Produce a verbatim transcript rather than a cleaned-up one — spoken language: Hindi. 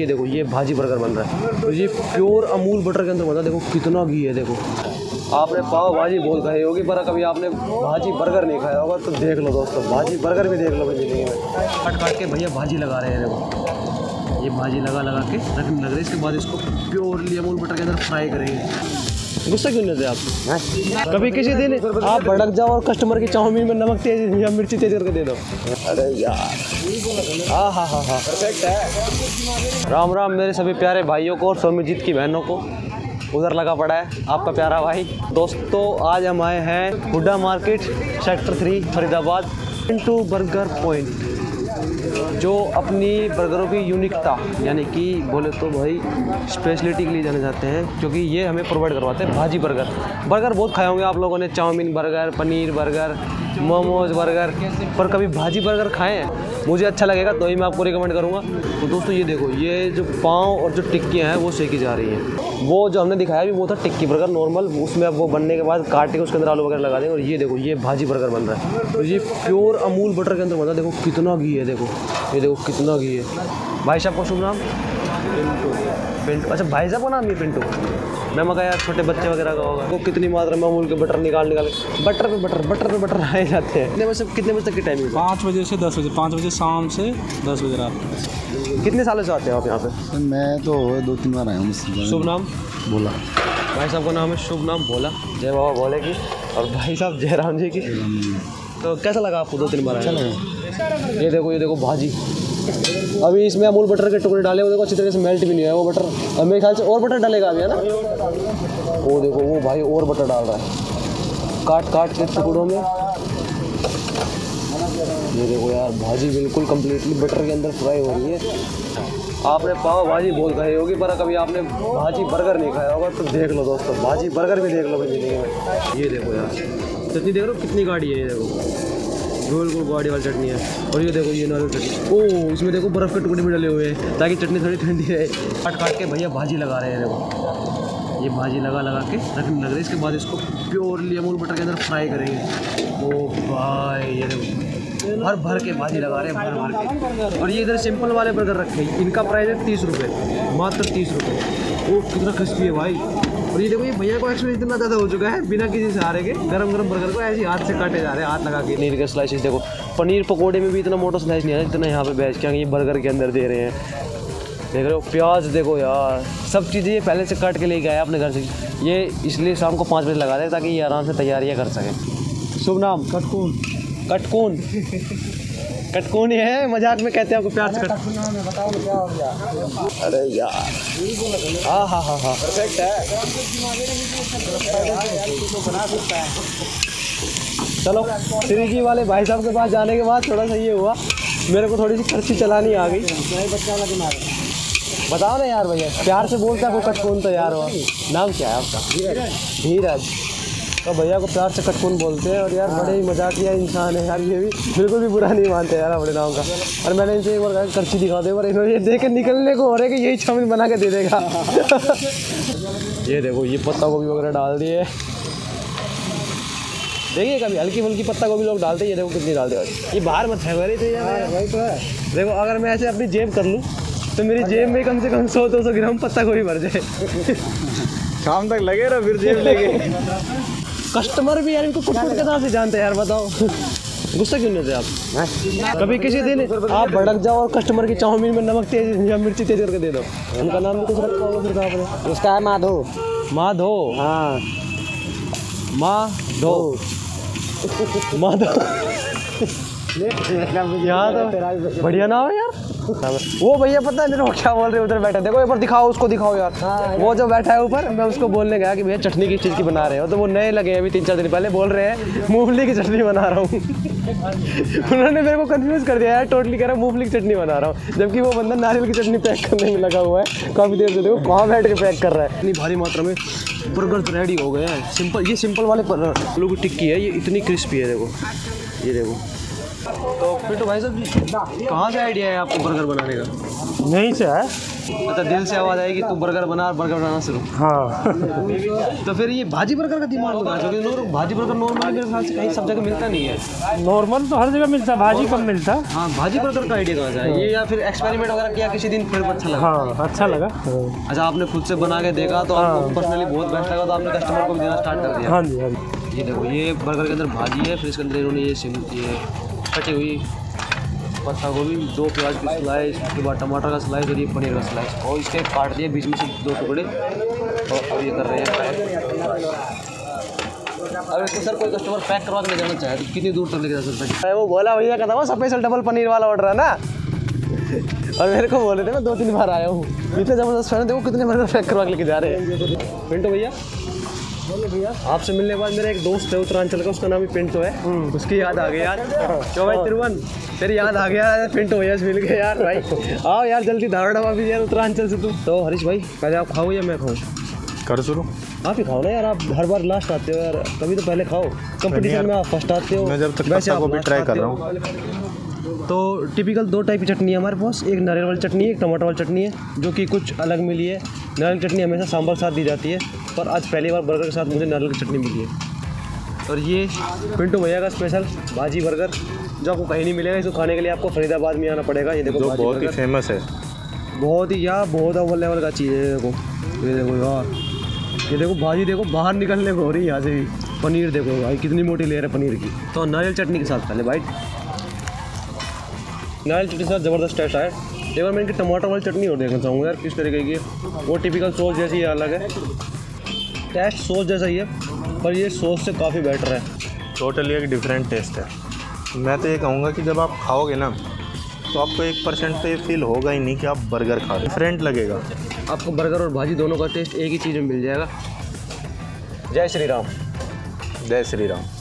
ये देखो, ये भाजी बर्गर बन रहा है और ये प्योर अमूल बटर के अंदर बना। देखो कितना घी है। देखो आपने पाव भाजी बहुत खाई होगी पर कभी आपने भाजी बर्गर नहीं खाया होगा, तो देख लो दोस्तों भाजी बर्गर भी देख लो भाई जिंदगी में। कट काट के भैया भाजी लगा रहे हैं। देखो ये भाजी लगा लगा के रखने लग रही है। इसके बाद इसको प्योरली अमूल बटर के अंदर फ्राई करेंगे। गुस्सा क्यों नहीं थे आप? कभी किसी दिन आप भड़क जाओ और कस्टमर की चाउमीन में नमक तेज या मिर्ची तेज करके दे दो। अरे यार हाँ हाँ हाँ हाँ परफेक्ट है। राम राम मेरे सभी प्यारे भाइयों को और सौम्यजीत की बहनों को। उधर लगा पड़ा है आपका प्यारा भाई। दोस्तों आज हम आए हैं Hooda market sector three Faridabad, Pintu burger point, जो अपनी बर्गरों की यूनिकता यानी कि बोले तो भाई स्पेशलिटी के लिए जाने जाते हैं, क्योंकि ये हमें प्रोवाइड करवाते हैं भाजी बर्गर। बर्गर बहुत खाए होंगे आप लोगों ने, chowmein burger, paneer burger, momos burger, पर कभी भाजी बर्गर खाएं हैं? मुझे अच्छा लगेगा तो ही मैं आपको रिकमेंड करूँगा। तो दोस्तों ये देखो, ये जो पाँव और जो टिक्कियाँ हैं वो सेकी जा रही हैं। वो जो हमने दिखाया भी वो था टिक्की बर्गर नॉर्मल, उसमें अब वो बनने के बाद काट के उसके अंदर आलू वगैरह लगा देंगे। और ये देखो ये भाजी बर्गर बन रहा है और ये प्योर अमूल बटर के अंदर बना। देखो कितना घी है। देखो ये देखो कितना घी है। भाई साहब का शुभ नाम पिंटू। पिंटू, अच्छा भाई साहब का नाम ये पिंटू। मैं मगा यार छोटे बच्चे वगैरह का होगा। वो कितनी मात्रा में अमूल के बटर निकाल निकाल बटर पे बटर बटर पे बटर आए जाते हैं। कितने बजे कितने बजे तक की टाइमिंग? पाँच बजे से दस बजे, पाँच बजे शाम से दस बजे रात। कितने सालों से आते हो आप यहाँ पे? मैं तो दो तीन बार आया हूँ। शुभ नाम भोला। भाई साहब का नाम है शुभ नाम भोला। जय बाबा भोले की और भाई साहब जय राम जी की। तो कैसा लगा आपको? दो तीन बार अच्छा लगा। ये देखो ये देखो भाजी, अभी इसमें अमूल बटर के टुकड़े डाले हुए, देखो अच्छी तरह से मेल्ट भी नहीं है वो बटर। अब मेरे ख्याल से और बटर डालेगा अभी, है ना? वो देखो वो भाई और बटर डाल रहा है काट काट के टुकड़ों में। ये देखो यार भाजी बिल्कुल कम्प्लीटली बटर के अंदर फ्राई हो रही है। आपने पाव भाजी बहुत खाई होगी पर कभी आपने भाजी बर्गर नहीं खाया होगा, तो देख लो दोस्तों भाजी बर्गर भी देख लो अपनी जिंदगी में। ये देखो यार चटनी देख लो कितनी गाढ़ी है। ये देखो गोल गोल गाढ़ी वाली चटनी है। और ये देखो ये नॉर्मल चटनी, ओह इसमें देखो बर्फ़ के टुकड़े भी डले हुए हैं ताकि चटनी थोड़ी ठंडी रहे। काट काट के भैया भाजी लगा रहे हैं। देखो ये भाजी लगा लगा के रखने लग रही है। इसके बाद इसको प्योरली अमूल बटर के अंदर फ्राई करेंगे। ओ भाई ये देखो भर भर के भाजी लगा रहे हैं, भर भर के। और ये इधर सिंपल वाले बर्गर रखे हैं, इनका प्राइस है तीस रुपये, मात्र तीस रुपये। वो कितना क्रिस्पी है भाई। और ये देखो ये भैया को एक्सपीरियंस इतना ज़्यादा हो चुका है, बिना किसी सहारे के गरम गरम बर्गर को ऐसे हाथ से काटे जा रहे हैं, हाथ लगा के। पनीर के स्लाइसेस देखो, पनीर पकौड़े में भी इतना मोटा स्लाइस नहीं आया जितना यहाँ पे बेच के ये बर्गर के अंदर दे रहे हैं। देख रहे हो प्याज देखो यार, सब चीज़ें ये पहले से काट के लेके आया अपने घर से। ये इसलिए शाम को पाँच बजे लगा रहे हैं ताकि ये आराम से तैयारियाँ कर सकें। शुभ नाम कटकून। कटकून कटकून ही है, मजाक में कहते हैं आपको प्यार से कट। अरे यार हाँ हाँ हाँ हाँ परफेक्ट है। चलो श्री जी वाले भाई साहब के पास जाने के बाद थोड़ा सा ये हुआ, मेरे को थोड़ी सी खर्ची चलानी आ गई। बताओ ना यार भैया, प्यार से बोलते हैं आपको कटकून तो यार। हुआ नाम क्या है आपका? धीरज। तो भैया को प्यार से कटकून बोलते हैं। और यार बड़े ही मजाकिया इंसान है यार, ये भी बिल्कुल भी बुरा नहीं मानते यार अपने नाम का। और मैंने इनसे एक बार कर्ची दिखा दी पर इन्होंने ये देख के निकलने को हो रहा है कि यही चाउमीन बना के दे देगा। ये देखो ये पत्ता गोभी वगैरह डाल दिए। देखिए कभी हल्की फुल्की पत्ता गोभी लोग डालते हैं। ये देखो कितनी डालते हैं। ये बाहर मत फेंक रहे थे यार। वही तो है। देखो अगर मैं ऐसे अपनी जेब कर लूँ तो मेरी जेब में कम से कम सौ दो सौ ग्राम पत्ता गोभी भर जाए। शाम तक लगे रहा फिर जेब लेके। कस्टमर भी यार इनको कुछ कुछ कहाँ से जानते हैं यार, बताओ। गुस्सा क्यों नहीं थे आप? कभी किसी दिन आप भड़क जाओ और कस्टमर की चाउमीन में नमक तेज या मिर्ची तेज करके दे दो। उनका नाम भी कुछ रखा होगा फिर आपने। उसका है माधो। माधो हाँ माधो माधो यहाँ तो बढ़िया ना हो यार। वो भैया पता है वो क्या बोल रहे उधर बैठा? देखो एक बार दिखाओ उसको, दिखाओ यार। हाँ, वो जो बैठा है ऊपर, मैं उसको बोलने गया कि भैया चटनी किस चीज़ की बना रहे हो, तो वो नए लगे अभी तीन चार दिन पहले, बोल रहे हैं मूंगफली की चटनी बना रहा हूँ। उन्होंने मेरे को कंफ्यूज कर दिया यार, टोटली कह रहा हूँ मूंगफली की चटनी बना रहा हूँ, जबकि वो बंदा नारियल की चटनी पैक करने में लगा हुआ है काफ़ी देर से। देखो वहाँ बैठ के पैक कर रहा है। इतनी भारी मात्रा में बर्गर रेडी हो गए हैं। सिंपल ये सिंपल वाले आलू की टिक्की है, ये इतनी क्रिस्पी है। देखो ये देखो। तो फिर तो भाई साहब कहाँ से आइडिया है आपको बर्गर बनाने का? यहीं से है। अच्छा दिल से आवाज़ आएगी तू बर्गर बना और बर्गर बनाना शुरू। हाँ तो फिर ये भाजी बर्गर का दिमाग लगाओ। भाजी बर्गर नॉर्मल मेरे ख्याल से कहीं सब जगह मिलता नहीं है। नॉर्मल तो हर जगह मिलता है, भाजी कम मिलता। हाँ भाजी बर्गर का आइडिया कहाँ से ये या फिर एक्सपेरिमेंट वगैरह किया किसी दिन फिर अच्छा लगा? हाँ अच्छा लगा। अच्छा आपने खुद से बना के देखा तो आपको पर्सनली बहुत बेस्ट लगा तो आपने कस्टमर को भी देना स्टार्ट कर दिया? हाँ जी हाँ जी। ये देखो ये बर्गर के अंदर भाजी है, फिर इसके अंदर इन्होंने ये सिम ये कटी हुई पत्ता गोभी, दो प्याज की स्लाइस, उसके बाद टमाटर का स्लाइस और ये पनीर का स्लाइस और इसके काट दिए बीच में से दो टुकड़े और अब ये कर रहे हैं पैक। अब इसको सर कोई कस्टमर पैक करवा के ले जाना चाहे तो कितनी दूर तक लेके जा सकता है? वो बोला भैया कहता हुआ स्पेशल डबल पनीर वाला ऑर्डर है ना और मेरे को बोले थे मैं दो तीन बार आया हूँ। इतने ज़बरदस्त फैन है, देखो कितने बर्गर पैक करवा के लेके जा रहे हैं। पिंटू भैया भैया आपसे मिलने के बाद मेरा एक दोस्त है उत्तरांचल का, उसका नाम ही पिंटू है, उसकी याद आ गई यार। क्यों भाई तिरुवन तेरी याद आ गया? पिंटू भैया से मिल गए यार भाई। आओ यार जल्दी धारा डबा भी यार उत्तरांचल से तू। तो हरीश भाई पहले आप खाओ या मैं खाऊं? कर शुरू। आप ही खाओ ना यार, आप हर बार लास्ट आते हो यार, कभी तो पहले खाओ। कंपटीशन में आप फर्स्ट आते हो। मैं जब तक वैसे आपको भी ट्राई कर रहा हूँ। तो टिपिकल दो टाइप की चटनी है हमारे पास, एक नारियल वाली चटनी है, एक टमाटर वाली चटनी है जो कि कुछ अलग मिली है। नारियल की चटनी हमेशा सांभर के साथ दी जाती है पर आज पहली बार बर्गर के साथ मुझे नारियल की चटनी मिली है। और ये पिंटू भैया का स्पेशल भाजी बर्गर जो आपको कहीं नहीं मिलेगा। इसको खाने के लिए आपको फरीदाबाद में आना पड़ेगा। ये देखो बहुत ही फेमस है, बहुत ही यार बहुत अवर लेवल का चीज़ है। ये देखो ये देखो यार ये देखो भाजी देखो बाहर निकलने को हो रही है यहाँ से भी। पनीर देखो भाई कितनी मोटी लेयर है पनीर की। तो नारियल चटनी के साथ पहले बाइट। नारियल चटनी के साथ ज़बरदस्त टेस्ट आया। एक बार मैं इनकी टमाटर वाली चटनी और देखना चाहूँगा यार किस तरीके की है। वो टिपिकल सॉस जैसी ही अलग है, टेस्ट सॉस जैसा ही है पर ये सॉस से काफ़ी बेटर है। टोटली एक डिफरेंट टेस्ट है। मैं तो ये कहूँगा कि जब आप खाओगे ना तो आपको एक परसेंट तो ये फील होगा ही नहीं कि आप बर्गर खा रहे, डिफरेंट लगेगा आपको। बर्गर और भाजी दोनों का टेस्ट एक ही चीज़ में मिल जाएगा। जय श्री राम। जय श्री राम।